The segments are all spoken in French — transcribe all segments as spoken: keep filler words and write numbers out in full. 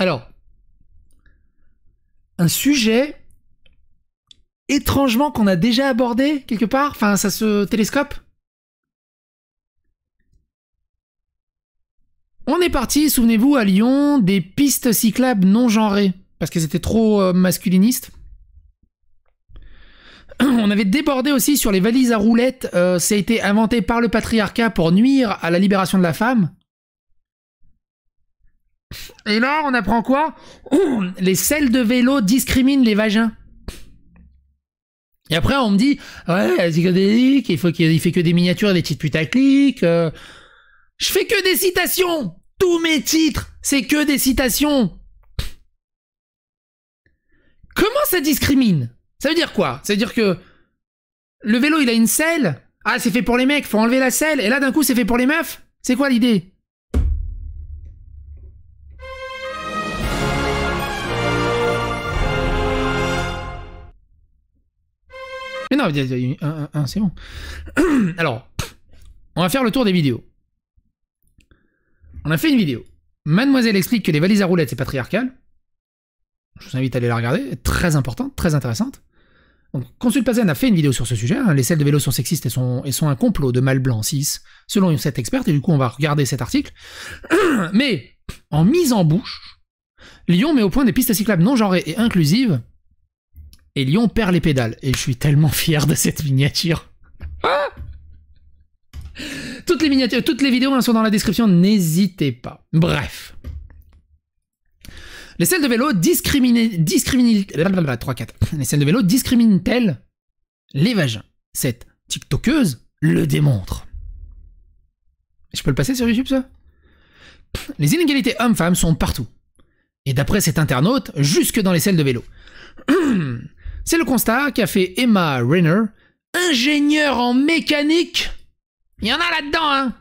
Alors, un sujet étrangement qu'on a déjà abordé quelque part, enfin ça se télescope. On est parti, souvenez-vous, à Lyon, des pistes cyclables non genrées, parce qu'elles étaient trop euh, masculinistes. On avait débordé aussi sur les valises à roulettes, euh, ça a été inventé par le patriarcat pour nuire à la libération de la femme. Et là, on apprend quoi? Ouh, les selles de vélo discriminent les vagins. Et après, on me dit, ouais, la psychodélique, il faut qu'il fait que des miniatures et des titres putaclic. Euh... Je fais que des citations. Tous mes titres, c'est que des citations. Comment ça discrimine? Ça veut dire quoi? Ça veut dire que le vélo, il a une selle. Ah, c'est fait pour les mecs, faut enlever la selle. Et là, d'un coup, c'est fait pour les meufs. C'est quoi l'idée? Mais non, un, un, un, c'est bon. Alors, on va faire le tour des vidéos. On a fait une vidéo. Mademoiselle explique que les valises à roulettes, c'est patriarcal. Je vous invite à aller la regarder. Très importante, très intéressante. Donc, Consul Pazen a fait une vidéo sur ce sujet. Hein. Les selles de vélo sont sexistes et sont, et sont un complot de mâles blancs cis, selon cette experte. Et du coup, on va regarder cet article. Mais, en mise en bouche, Lyon met au point des pistes cyclables non genrées et inclusives. Et Lyon perd les pédales. Et je suis tellement fier de cette miniature. Ah, toutes les miniatures, toutes les vidéos sont dans la description, n'hésitez pas. Bref. Les selles de vélo discriminent... Les selles de vélo discriminent-elles les vagins? Cette tiktokeuse le démontre. Je peux le passer sur YouTube, ça? Les inégalités hommes-femmes sont partout. Et d'après cet internaute, jusque dans les selles de vélo. C'est le constat qu'a fait Emma Renner, ingénieure en mécanique. Il y en a là-dedans, hein.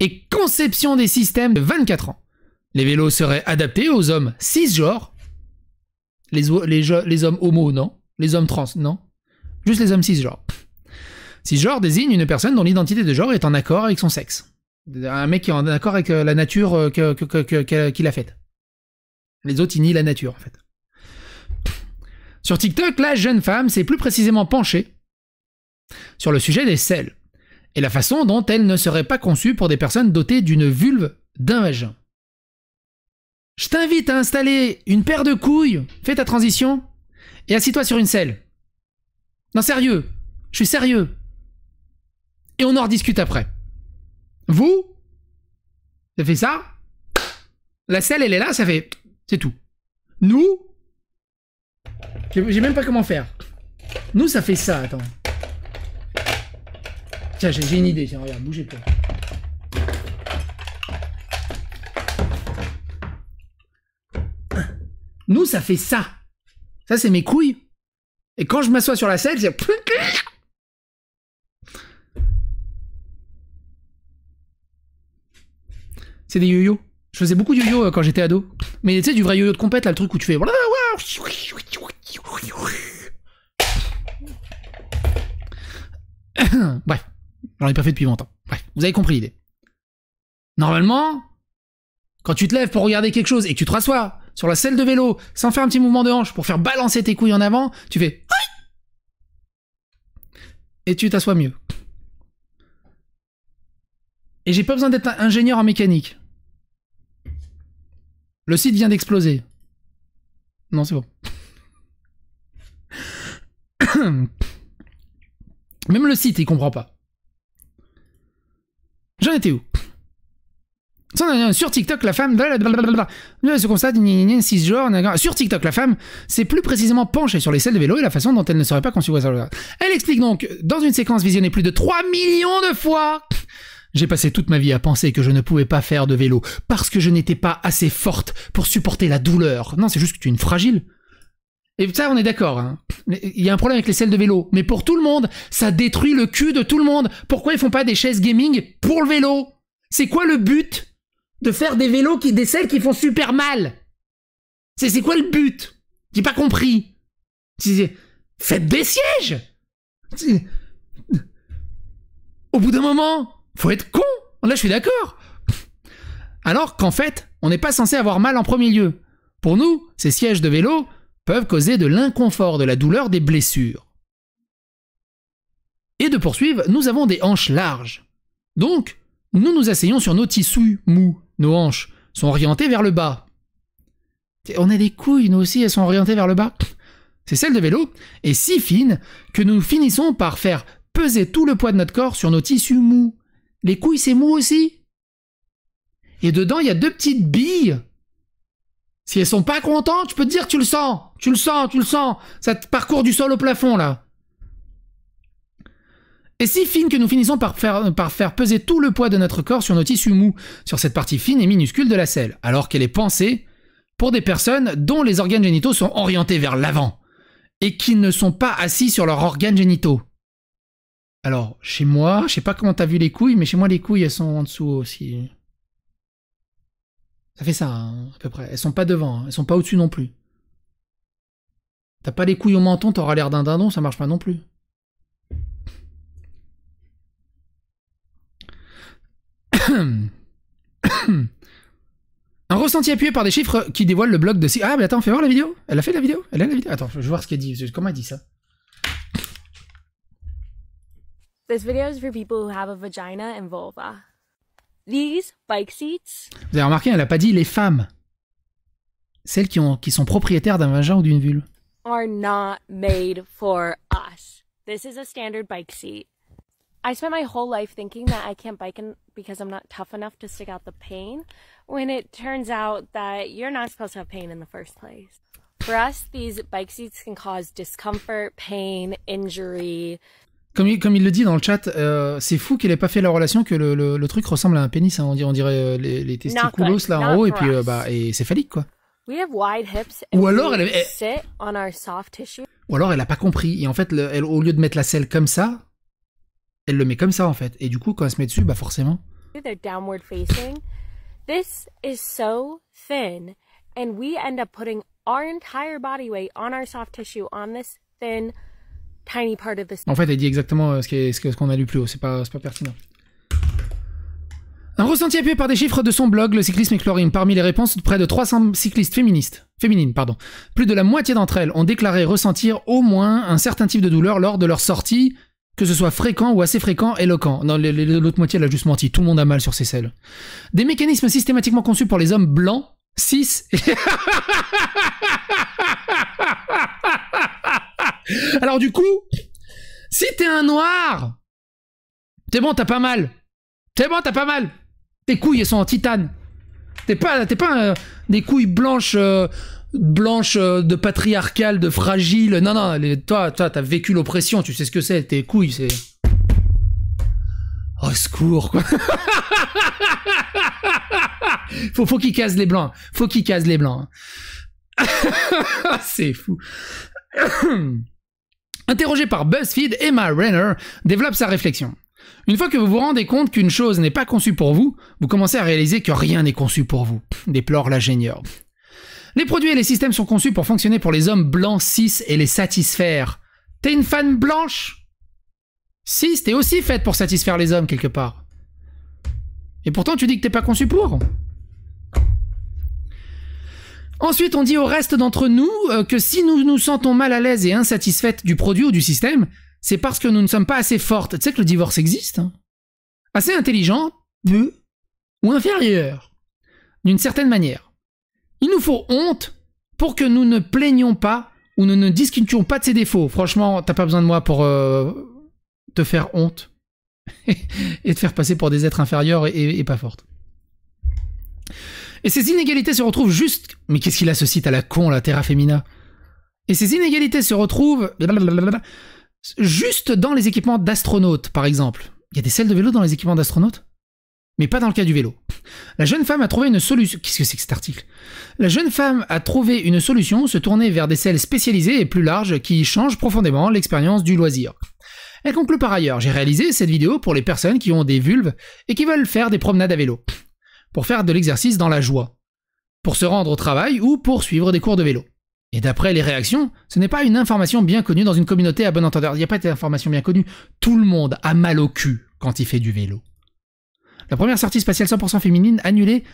Et conception des systèmes de vingt-quatre ans. Les vélos seraient adaptés aux hommes cisgenres. Les, les, les hommes homo, non. Les hommes trans, non. Juste les hommes cisgenres. Cisgenre désigne une personne dont l'identité de genre est en accord avec son sexe. Un mec qui est en accord avec la nature que, que, que, que, qu'il a faite. Les autres, ils nient la nature, en fait. Sur TikTok, la jeune femme s'est plus précisément penchée sur le sujet des selles et la façon dont elle ne serait pas conçue pour des personnes dotées d'une vulve, d'un vagin. Je t'invite à installer une paire de couilles, fais ta transition et assis-toi sur une selle. Non, sérieux, je suis sérieux. Et on en rediscute après. Vous, ça fait ça, la selle elle est là, ça fait, c'est tout. Nous, j'ai même pas comment faire. Nous, ça fait ça, attends. Tiens, j'ai une idée, tiens, regarde, bougez pas. Nous, ça fait ça. Ça, c'est mes couilles. Et quand je m'assois sur la selle, c'est... C'est des yo-yo. Je faisais beaucoup de yo-yo quand j'étais ado. Mais tu sais, du vrai yo-yo de compète, là, le truc où tu fais... Bref, j'en ai pas fait depuis longtemps. Bref, vous avez compris l'idée. Normalement, quand tu te lèves pour regarder quelque chose et que tu te rassois sur la selle de vélo sans faire un petit mouvement de hanche pour faire balancer tes couilles en avant, tu fais... Et tu t'assois mieux. Et j'ai pas besoin d'être ingénieur en mécanique. Le site vient d'exploser. Non, c'est bon. Même le site, il comprend pas. J'en étais où? Sur TikTok, la femme... Ce constat... Cisgenre... Sur TikTok, la femme s'est plus précisément penchée sur les selles de vélo et la façon dont elle ne serait pas conçue. Elle explique donc, dans une séquence visionnée plus de trois millions de fois... J'ai passé toute ma vie à penser que je ne pouvais pas faire de vélo parce que je n'étais pas assez forte pour supporter la douleur. Non, c'est juste que tu es une fragile. Et ça, on est d'accord. Hein. Il y a un problème avec les selles de vélo. Mais pour tout le monde, ça détruit le cul de tout le monde. Pourquoi ils font pas des chaises gaming pour le vélo? C'est quoi le but de faire des vélos, qui, des selles qui font super mal? C'est quoi le but? J'ai pas compris. Faites des sièges. Au bout d'un moment... Faut être con. Là, je suis d'accord. alors qu'en fait, on n'est pas censé avoir mal en premier lieu. Pour nous, ces sièges de vélo peuvent causer de l'inconfort, de la douleur, des blessures. Et de poursuivre, nous avons des hanches larges. Donc, nous nous asseyons sur nos tissus mous. Nos hanches sont orientées vers le bas. On a des couilles, nous aussi, elles sont orientées vers le bas. C'est celle de vélo, et si fine que nous finissons par faire peser tout le poids de notre corps sur nos tissus mous. Les couilles, c'est mou aussi. Et dedans, il y a deux petites billes. Si elles sont pas contentes, je peux te dire, tu le sens. Tu le sens, tu le sens. Ça te parcourt du sol au plafond, là. Et si fine que nous finissons par faire, par faire peser tout le poids de notre corps sur nos tissus mous, sur cette partie fine et minuscule de la selle, alors qu'elle est pensée pour des personnes dont les organes génitaux sont orientés vers l'avant et qui ne sont pas assis sur leurs organes génitaux. Alors, chez moi, je sais pas comment t'as vu les couilles, mais chez moi, les couilles, elles sont en dessous aussi. Ça fait ça, hein, à peu près. Elles sont pas devant, hein. Elles sont pas au-dessus non plus. T'as pas les couilles au menton, t'auras l'air d'un dindon, ça marche pas non plus. Un ressenti appuyé par des chiffres qui dévoilent le blog de... Ah, mais attends, fais voir la vidéo. Elle a fait la vidéo. Elle a la vidéo. Attends, je vais voir ce qu'elle dit. Comment elle dit ça? This video is for people who have a vagina and vulva. These bike seats. Vous avez remarqué, elle n'a pas dit les femmes. Celles qui, ont, qui sont propriétaires d'un vagin ou d'une vulve. Are not made for us. This is a standard bike seat. I spent my whole life thinking that I can't bike in because I'm not tough enough to stick out the pain, when it turns out that you're not supposed to have pain in the first place. For us, these bike seats can cause discomfort, pain, injury. Comme il, comme il le dit dans le chat, euh, c'est fou qu'elle ait pas fait la relation que le, le, le truc ressemble à un pénis, hein, on dirait, on dirait euh, les, les testiculos là en haut et puis euh, bah et c'est phallique quoi. We have wide hips and ou alors elle, elle, sit on our soft tissue. Ou alors elle a pas compris et en fait le, elle, au lieu de mettre la selle comme ça, elle le met comme ça en fait et du coup quand elle se met dessus bah forcément. They're downward facing. This is so thin and we end up putting our entire body weight on our soft tissue on this thin. En fait, elle dit exactement ce qu'on a lu plus haut, c'est pas, pas pertinent. Un ressenti appuyé par des chiffres de son blog, le cyclisme explorine. Parmi les réponses, près de trois cents cyclistes féministes, féminines, pardon, plus de la moitié d'entre elles ont déclaré ressentir au moins un certain type de douleur lors de leur sortie, que ce soit fréquent ou assez fréquent, éloquent. Non, l'autre moitié, elle a juste menti, tout le monde a mal sur ses selles. Des mécanismes systématiquement conçus pour les hommes blancs, cis... Alors du coup, si t'es un noir, t'es bon, t'as pas mal. T'es bon, t'as pas mal. Tes couilles, elles sont en titane. T'es pas, t'es pas euh, des couilles blanches, euh, blanches euh, de patriarcale, de fragile. Non, non, les, toi, toi, t'as vécu l'oppression, tu sais ce que c'est. Tes couilles, c'est... Au secours, quoi. Faut, faut qu'ils casent les blancs. Faut qu'ils casent les blancs. C'est fou. Interrogée par BuzzFeed, Emma Renner développe sa réflexion. Une fois que vous vous rendez compte qu'une chose n'est pas conçue pour vous, vous commencez à réaliser que rien n'est conçu pour vous, déplore l'ingénieur. Les produits et les systèmes sont conçus pour fonctionner pour les hommes blancs cis et les satisfaire. T'es une femme blanche cis, t'es aussi faite pour satisfaire les hommes quelque part. Et pourtant tu dis que t'es pas conçu pour. Ensuite, on dit au reste d'entre nous que si nous nous sentons mal à l'aise et insatisfaites du produit ou du système, c'est parce que nous ne sommes pas assez fortes. Tu sais que le divorce existe, hein? Assez intelligent, peu, ou inférieur, d'une certaine manière. Il nous faut honte pour que nous ne plaignions pas ou nous ne discutions pas de ses défauts. Franchement, t'as pas besoin de moi pour euh, te faire honte et te faire passer pour des êtres inférieurs et, et, et pas fortes. Et ces inégalités se retrouvent juste... Mais qu'est-ce qu'il a ce site à la con, la terrafemina? Et ces inégalités se retrouvent... juste dans les équipements d'astronautes, par exemple. Il y a des selles de vélo dans les équipements d'astronautes? Mais pas dans le cas du vélo. La jeune femme a trouvé une solution... Qu'est-ce que c'est que cet article? La jeune femme a trouvé une solution, se tourner vers des selles spécialisées et plus larges qui changent profondément l'expérience du loisir. Elle conclut par ailleurs, j'ai réalisé cette vidéo pour les personnes qui ont des vulves et qui veulent faire des promenades à vélo. Pour faire de l'exercice dans la joie, pour se rendre au travail ou pour suivre des cours de vélo. Et d'après les réactions, ce n'est pas une information bien connue dans une communauté à bon entendeur. Il n'y a pas d'information bien connue. Tout le monde a mal au cul quand il fait du vélo. La première sortie spatiale cent pour cent féminine annulée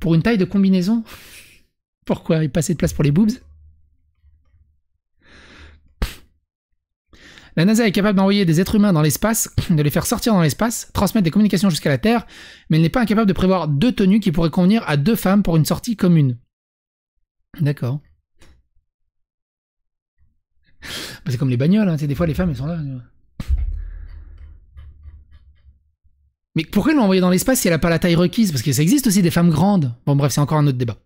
Pour une taille de combinaison? Pourquoi? Et pas assez de place pour les boobs? La NASA est capable d'envoyer des êtres humains dans l'espace, de les faire sortir dans l'espace, transmettre des communications jusqu'à la Terre, mais elle n'est pas incapable de prévoir deux tenues qui pourraient convenir à deux femmes pour une sortie commune. D'accord. C'est comme les bagnoles, hein, des fois les femmes elles sont là. Mais pourquoi l'ont envoyée dans l'espace si elle n'a pas la taille requise? Parce que ça existe aussi des femmes grandes. Bon bref, c'est encore un autre débat.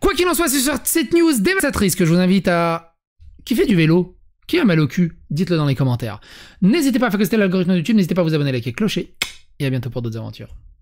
Quoi qu'il en soit, c'est sur cette news dévastatrice que je vous invite à... Qui fait du vélo? Qui a mal au cul? Dites-le dans les commentaires. N'hésitez pas à faire que c'était l'algorithme de YouTube, n'hésitez pas à vous abonner, liker, clocher, et à bientôt pour d'autres aventures.